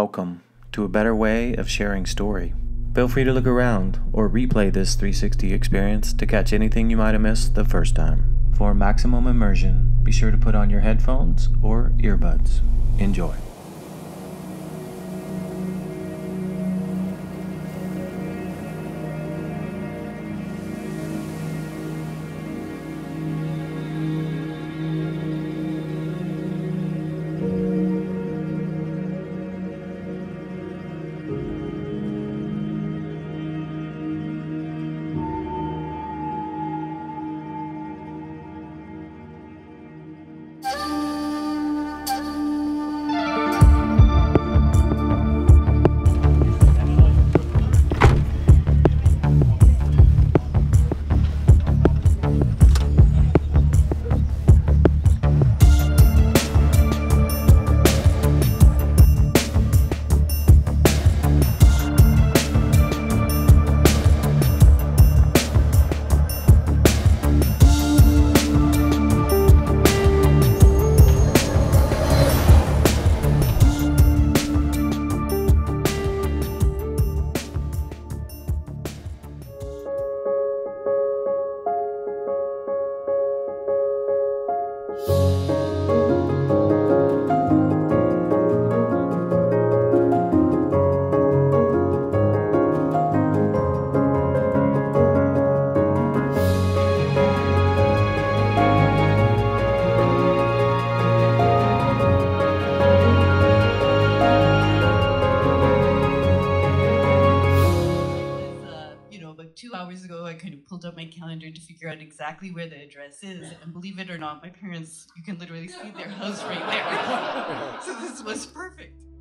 Welcome to a better way of sharing story. Feel free to look around or replay this 360 experience to catch anything you might have missed the first time. For maximum immersion, be sure to put on your headphones or earbuds. Enjoy. Exactly where the address is, and believe it or not, my parents, you can literally see their house right there. So this was perfect.